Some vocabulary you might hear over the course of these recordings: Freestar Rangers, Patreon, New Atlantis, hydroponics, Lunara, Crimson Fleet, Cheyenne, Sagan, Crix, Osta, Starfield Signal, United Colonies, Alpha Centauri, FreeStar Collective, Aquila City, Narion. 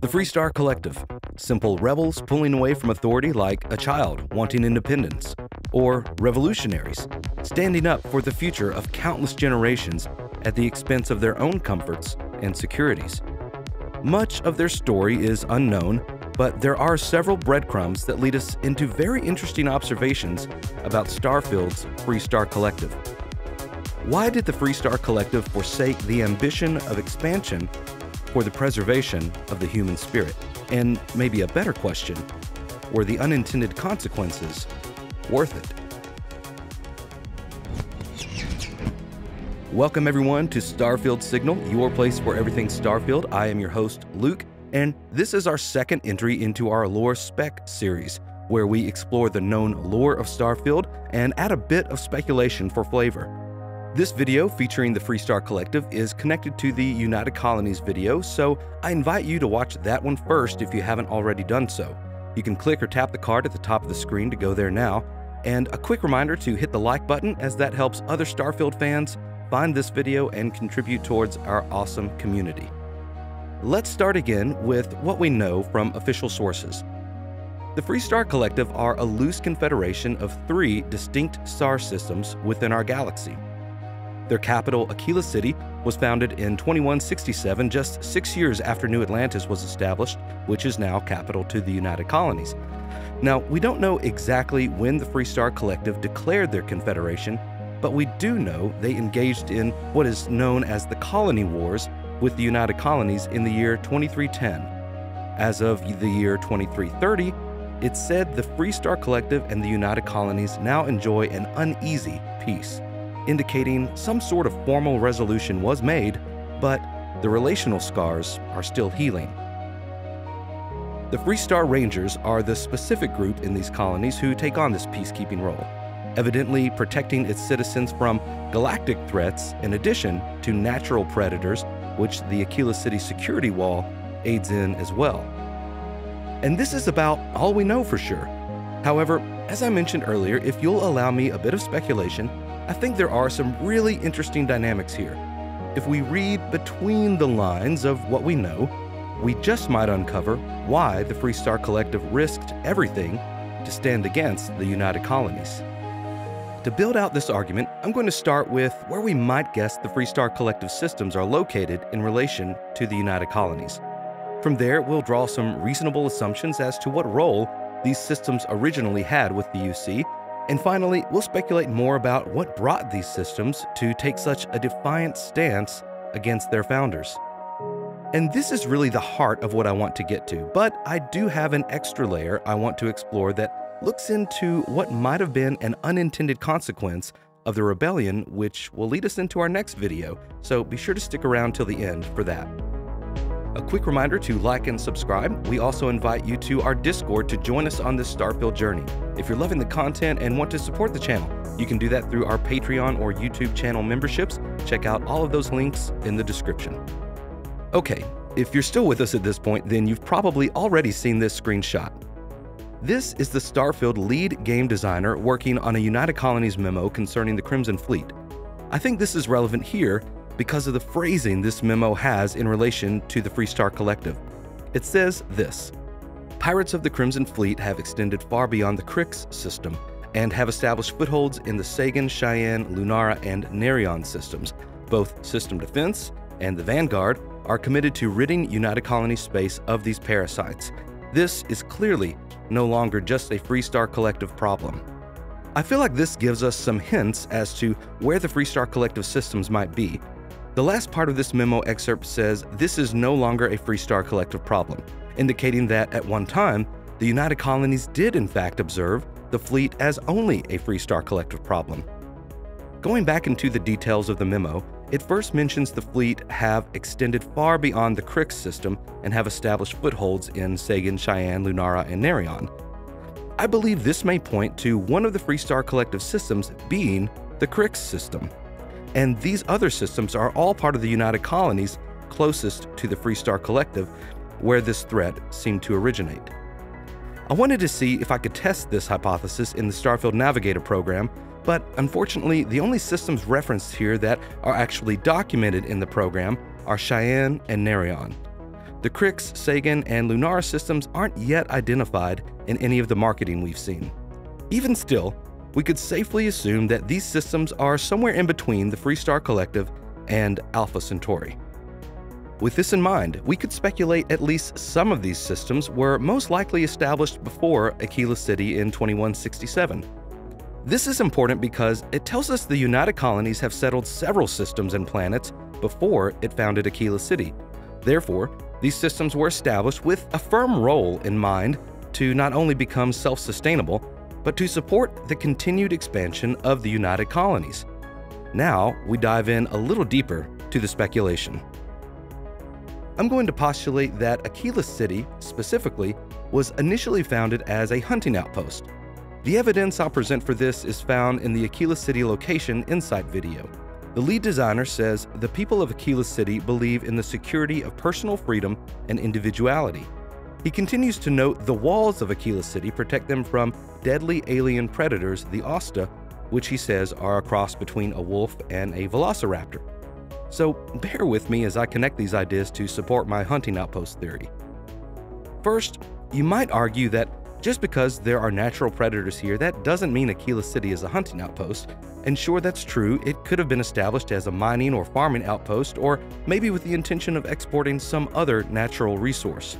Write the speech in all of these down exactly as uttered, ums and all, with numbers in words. The Freestar Collective, simple rebels pulling away from authority like a child wanting independence, or revolutionaries, standing up for the future of countless generations at the expense of their own comforts and securities. Much of their story is unknown, but there are several breadcrumbs that lead us into very interesting observations about Starfield's Freestar Collective. Why did the Freestar Collective forsake the ambition of expansion for the preservation of the human spirit? And maybe a better question, were the unintended consequences worth it? Welcome everyone to Starfield Signal, your place for everything Starfield. I am your host, Luke, and this is our second entry into our Lore Spec series, where we explore the known lore of Starfield and add a bit of speculation for flavor. This video featuring the Freestar Collective is connected to the United Colonies video, so I invite you to watch that one first if you haven't already done so. You can click or tap the card at the top of the screen to go there now, and a quick reminder to hit the like button as that helps other Starfield fans find this video and contribute towards our awesome community. Let's start again with what we know from official sources. The Freestar Collective are a loose confederation of three distinct star systems within our galaxy. Their capital, Aquila City, was founded in twenty-one sixty-seven, just six years after New Atlantis was established, which is now capital to the United Colonies. Now, we don't know exactly when the Freestar Collective declared their confederation, but we do know they engaged in what is known as the Colony Wars with the United Colonies in the year twenty-three ten. As of the year twenty-three thirty, it's said the Freestar Collective and the United Colonies now enjoy an uneasy peace, indicating some sort of formal resolution was made, but the relational scars are still healing. The Freestar Rangers are the specific group in these colonies who take on this peacekeeping role, evidently protecting its citizens from galactic threats in addition to natural predators, which the Aquila City security wall aids in as well. And this is about all we know for sure. However, as I mentioned earlier, if you'll allow me a bit of speculation, I think there are some really interesting dynamics here. If we read between the lines of what we know, we just might uncover why the Freestar Collective risked everything to stand against the United Colonies. To build out this argument, I'm going to start with where we might guess the Freestar Collective systems are located in relation to the United Colonies. From there, we'll draw some reasonable assumptions as to what role these systems originally had with the U C. And finally, we'll speculate more about what brought these systems to take such a defiant stance against their founders. And this is really the heart of what I want to get to, but I do have an extra layer I want to explore that looks into what might have been an unintended consequence of the rebellion, which will lead us into our next video, so be sure to stick around till the end for that. A quick reminder to like and subscribe. We also invite you to our Discord to join us on this Starfield journey. If you're loving the content and want to support the channel, you can do that through our Patreon or YouTube channel memberships. Check out all of those links in the description. Okay, if you're still with us at this point, then you've probably already seen this screenshot. This is the Starfield lead game designer working on a United Colonies memo concerning the Crimson Fleet. I think this is relevant here because of the phrasing this memo has in relation to the Freestar Collective. It says this: "Pirates of the Crimson Fleet have extended far beyond the Crix system and have established footholds in the Sagan, Cheyenne, Lunara, and Narion systems. Both System Defense and the Vanguard are committed to ridding United Colony space of these parasites. This is clearly no longer just a Freestar Collective problem." I feel like this gives us some hints as to where the Freestar Collective systems might be. The last part of this memo excerpt says, "This is no longer a Freestar Collective problem," indicating that at one time, the United Colonies did in fact observe the fleet as only a Freestar Collective problem. Going back into the details of the memo, it first mentions the fleet have extended far beyond the Crix system and have established footholds in Sagan, Cheyenne, Lunara, and Narion. I believe this may point to one of the Freestar Collective systems being the Crix system. And these other systems are all part of the United Colonies closest to the Freestar Collective, where this threat seemed to originate. I wanted to see if I could test this hypothesis in the Starfield Navigator program, but unfortunately, the only systems referenced here that are actually documented in the program are Cheyenne and Narion. The Crix, Sagan, and Lunara systems aren't yet identified in any of the marketing we've seen. Even still, we could safely assume that these systems are somewhere in between the FreeStar Collective and Alpha Centauri. With this in mind, we could speculate at least some of these systems were most likely established before Aquila City in twenty-one sixty-seven. This is important because it tells us the United Colonies have settled several systems and planets before it founded Aquila City. Therefore, these systems were established with a firm role in mind to not only become self-sustainable, but to support the continued expansion of the United Colonies. Now, we dive in a little deeper to the speculation. I'm going to postulate that Aquila City, specifically, was initially founded as a hunting outpost. The evidence I'll present for this is found in the Aquila City location insight video. The lead designer says, "The people of Aquila City believe in the security of personal freedom and individuality." He continues to note the walls of Aquila City protect them from deadly alien predators, the Osta, which he says are a cross between a wolf and a velociraptor. So bear with me as I connect these ideas to support my hunting outpost theory. First, you might argue that just because there are natural predators here, that doesn't mean Aquila City is a hunting outpost. And sure, that's true, it could have been established as a mining or farming outpost, or maybe with the intention of exporting some other natural resource.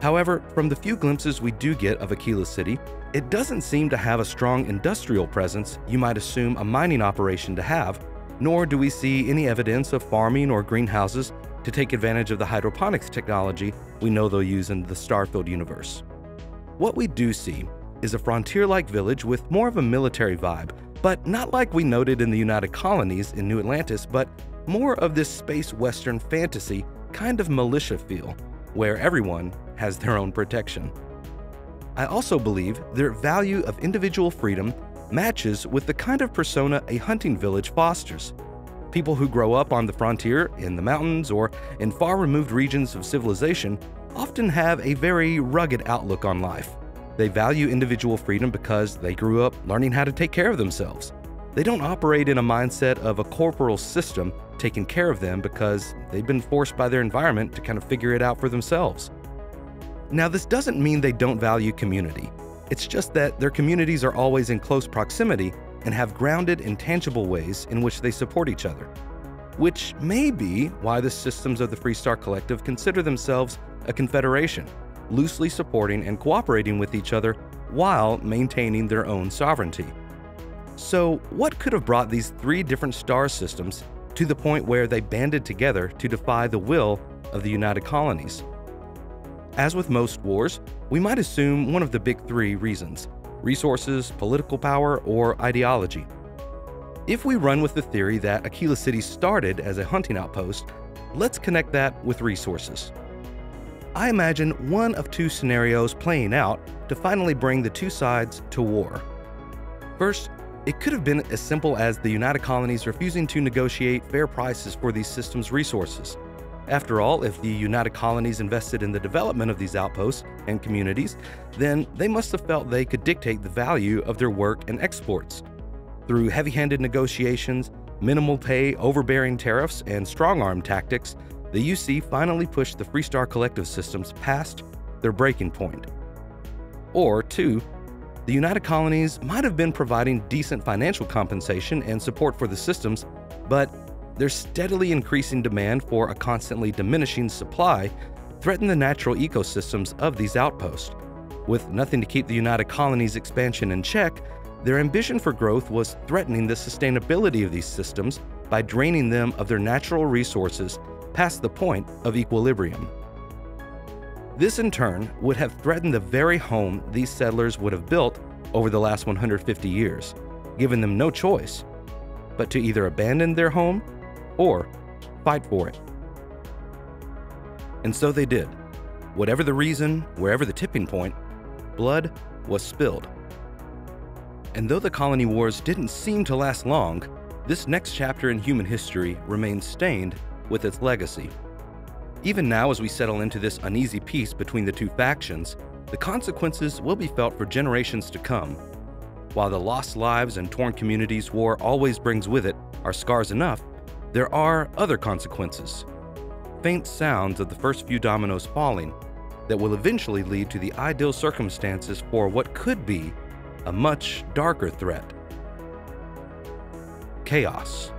However, from the few glimpses we do get of Aquila City, it doesn't seem to have a strong industrial presence you might assume a mining operation to have, nor do we see any evidence of farming or greenhouses to take advantage of the hydroponics technology we know they'll use in the Starfield universe. What we do see is a frontier-like village with more of a military vibe, but not like we noted in the United Colonies in New Atlantis, but more of this space western fantasy kind of militia feel, where everyone has their own protection. I also believe their value of individual freedom matches with the kind of persona a hunting village fosters. People who grow up on the frontier, in the mountains, or in far-removed regions of civilization often have a very rugged outlook on life. They value individual freedom because they grew up learning how to take care of themselves. They don't operate in a mindset of a corporal system taking care of them because they've been forced by their environment to kind of figure it out for themselves. Now, this doesn't mean they don't value community. It's just that their communities are always in close proximity and have grounded and tangible ways in which they support each other, which may be why the systems of the FreeStar Collective consider themselves a confederation, loosely supporting and cooperating with each other while maintaining their own sovereignty. So what could have brought these three different star systems to the point where they banded together to defy the will of the United Colonies? As with most wars, we might assume one of the big three reasons: resources, political power, or ideology. If we run with the theory that Aquila City started as a hunting outpost, let's connect that with resources. I imagine one of two scenarios playing out to finally bring the two sides to war. First, it could have been as simple as the United Colonies refusing to negotiate fair prices for these systems' resources. After all, if the United Colonies invested in the development of these outposts and communities, then they must have felt they could dictate the value of their work and exports. Through heavy-handed negotiations, minimal pay, overbearing tariffs, and strong-arm tactics, the U C finally pushed the FreeStar Collective systems past their breaking point. Or two, the United Colonies might have been providing decent financial compensation and support for the systems, but their steadily increasing demand for a constantly diminishing supply threatened the natural ecosystems of these outposts. With nothing to keep the United Colonies' expansion in check, their ambition for growth was threatening the sustainability of these systems by draining them of their natural resources past the point of equilibrium. This in turn would have threatened the very home these settlers would have built over the last one hundred fifty years, giving them no choice but to either abandon their home or fight for it. And so they did. Whatever the reason, wherever the tipping point, blood was spilled. And though the colony wars didn't seem to last long, this next chapter in human history remains stained with its legacy. Even now, as we settle into this uneasy peace between the two factions, the consequences will be felt for generations to come. While the lost lives and torn communities war always brings with it are scars enough, there are other consequences. faint sounds of the first few dominoes falling that will eventually lead to the ideal circumstances for what could be a much darker threat. Chaos.